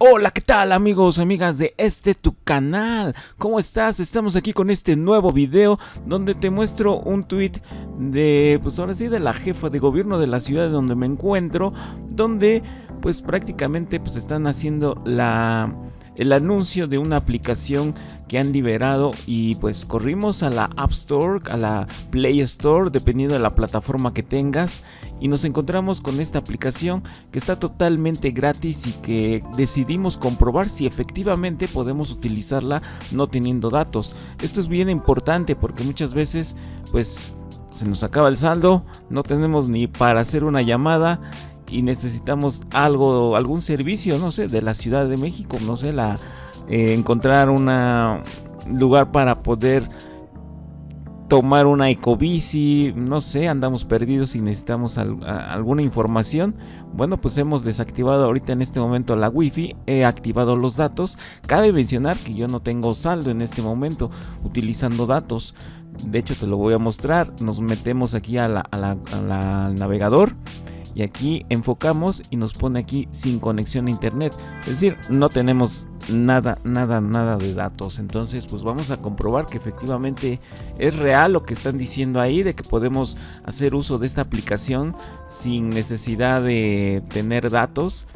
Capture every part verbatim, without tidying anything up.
Hola, ¿qué tal amigos, amigas de este tu canal? ¿Cómo estás? Estamos aquí con este nuevo video donde te muestro un tweet de, pues ahora sí, de la jefa de gobierno de la ciudad donde me encuentro, donde pues prácticamente pues están haciendo la... el anuncio de una aplicación que han liberado y pues corrimos a la App Store, a la Play Store, dependiendo de la plataforma que tengas, y nos encontramos con esta aplicación que está totalmente gratis y que decidimos comprobar si efectivamente podemos utilizarla no teniendo datos. Esto es bien importante porque muchas veces pues se nos acaba el saldo, no tenemos ni para hacer una llamada y necesitamos algo, algún servicio, no sé, de la Ciudad de México, no sé, la eh, encontrar una lugar para poder tomar una Ecobici, no sé, andamos perdidos y necesitamos al, a, alguna información. Bueno, pues hemos desactivado ahorita en este momento la wifi, he activado los datos. Cabe mencionar que yo no tengo saldo en este momento utilizando datos, de hecho te lo voy a mostrar. Nos metemos aquí a la, a la, a la, al navegador y aquí enfocamos y nos pone aquí sin conexión a internet, es decir, no tenemos nada, nada, nada de datos. Entonces pues vamos a comprobar que efectivamente es real lo que están diciendo ahí, de que podemos hacer uso de esta aplicación sin necesidad de tener datos.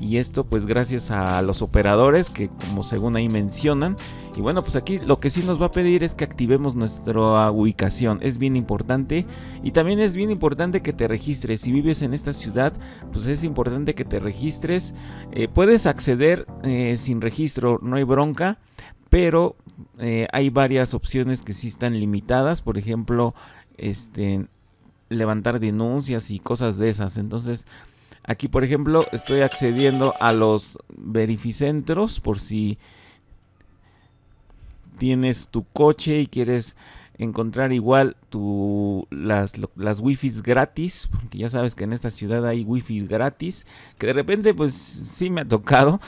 Y esto pues gracias a los operadores que, como según ahí mencionan. Y bueno, pues aquí lo que sí nos va a pedir es que activemos nuestra ubicación, es bien importante. Y también es bien importante que te registres, si vives en esta ciudad pues es importante que te registres. eh, Puedes acceder eh, sin registro, no hay bronca, pero eh, hay varias opciones que sí están limitadas. Por ejemplo, este, levantar denuncias y cosas de esas. Entonces aquí, por ejemplo, estoy accediendo a los verificentros por si tienes tu coche y quieres encontrar igual tu, las, las wifis gratis, porque ya sabes que en esta ciudad hay wifis gratis, que de repente pues sí me ha tocado,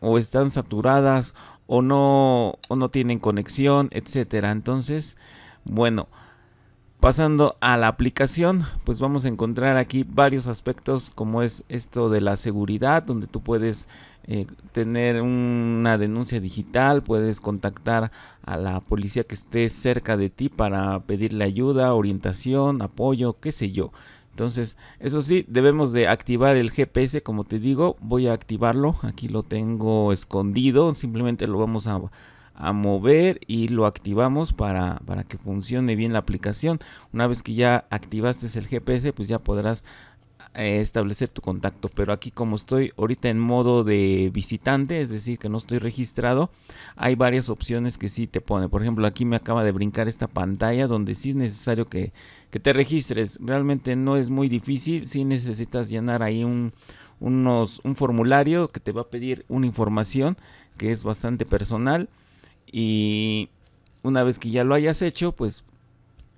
o están saturadas o no, o no tienen conexión, etcétera. Entonces, bueno, pasando a la aplicación, pues vamos a encontrar aquí varios aspectos, como es esto de la seguridad, donde tú puedes eh, tener una denuncia digital, puedes contactar a la policía que esté cerca de ti para pedirle ayuda, orientación, apoyo, qué sé yo. Entonces, eso sí, debemos de activar el G P S, como te digo, voy a activarlo, aquí lo tengo escondido, simplemente lo vamos a... a mover y lo activamos para, para que funcione bien la aplicación. Una vez que ya activaste el G P S, pues ya podrás eh, establecer tu contacto. Pero aquí, como estoy ahorita en modo de visitante, es decir, que no estoy registrado, hay varias opciones que sí te pone. Por ejemplo, aquí me acaba de brincar esta pantalla donde sí es necesario que, que te registres. Realmente no es muy difícil, sí necesitas llenar ahí un... unos, un formulario que te va a pedir una información que es bastante personal. Y una vez que ya lo hayas hecho, pues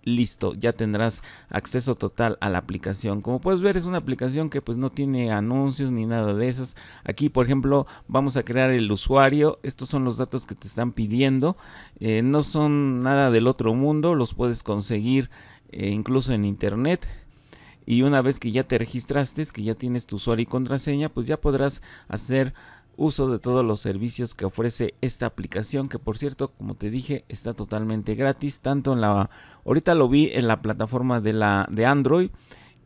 listo, ya tendrás acceso total a la aplicación. Como puedes ver, es una aplicación que pues no tiene anuncios ni nada de esas. Aquí, por ejemplo, vamos a crear el usuario. Estos son los datos que te están pidiendo. Eh, no son nada del otro mundo, los puedes conseguir eh, incluso en internet. Y una vez que ya te registraste, que ya tienes tu usuario y contraseña, pues ya podrás hacer uso de todos los servicios que ofrece esta aplicación, que por cierto, como te dije, está totalmente gratis, tanto en la, ahorita lo vi en la plataforma de la de Android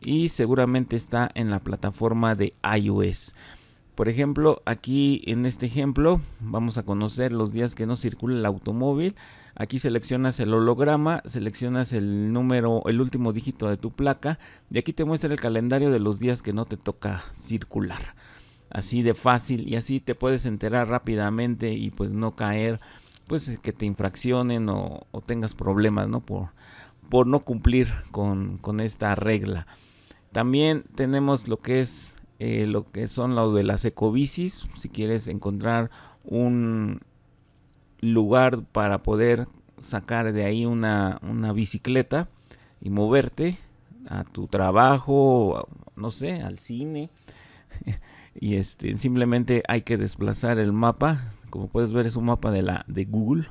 y seguramente está en la plataforma de iOS. Por ejemplo, aquí en este ejemplo vamos a conocer los días que no circula el automóvil. Aquí seleccionas el holograma, seleccionas el número, el último dígito de tu placa, y aquí te muestra el calendario de los días que no te toca circular. Así de fácil, y así te puedes enterar rápidamente y pues no caer, pues que te infraccionen o, o tengas problemas, ¿no? Por, por no cumplir con, con esta regla. También tenemos lo que es eh, lo que son lo de las ecobicis. Si quieres encontrar un lugar para poder sacar de ahí una, una bicicleta y moverte a tu trabajo, no sé, al cine. Y este, simplemente hay que desplazar el mapa. Como puedes ver, es un mapa de la de Google,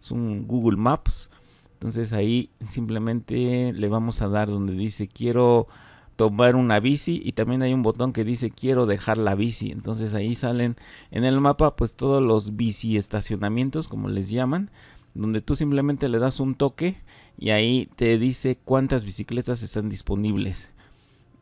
es un Google Maps. Entonces ahí simplemente le vamos a dar donde dice quiero tomar una bici, y también hay un botón que dice quiero dejar la bici. Entonces ahí salen en el mapa pues todos los bici estacionamientos, como les llaman, donde tú simplemente le das un toque y ahí te dice cuántas bicicletas están disponibles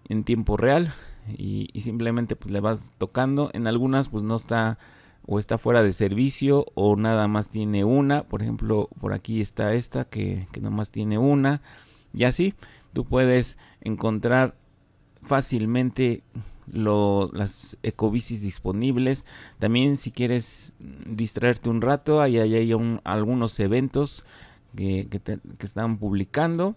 en tiempo real, y, y simplemente pues le vas tocando. En algunas pues no está, o está fuera de servicio, o nada más tiene una. Por ejemplo, por aquí está esta que, que nada más tiene una, y así tú puedes encontrar fácilmente lo, las ecobicis disponibles. También si quieres distraerte un rato, ahí hay, hay un, algunos eventos que, que, te, que están publicando.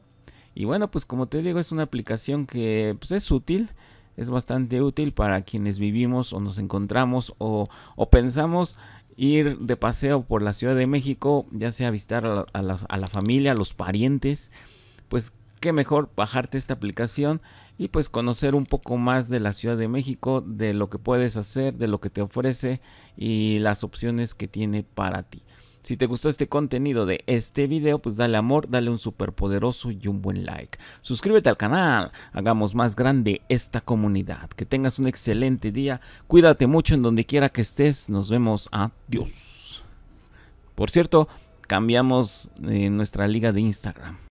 Y bueno, pues como te digo, es una aplicación que pues, es útil. Es bastante útil para quienes vivimos o nos encontramos o, o pensamos ir de paseo por la Ciudad de México, ya sea visitar a la, a, la, a la familia, a los parientes. Pues qué mejor bajarte esta aplicación y pues conocer un poco más de la Ciudad de México, de lo que puedes hacer, de lo que te ofrece y las opciones que tiene para ti. Si te gustó este contenido de este video, pues dale amor, dale un superpoderoso y un buen like. Suscríbete al canal, hagamos más grande esta comunidad. Que tengas un excelente día, cuídate mucho en donde quiera que estés, nos vemos, adiós. Por cierto, cambiamos eh, nuestra liga de Instagram.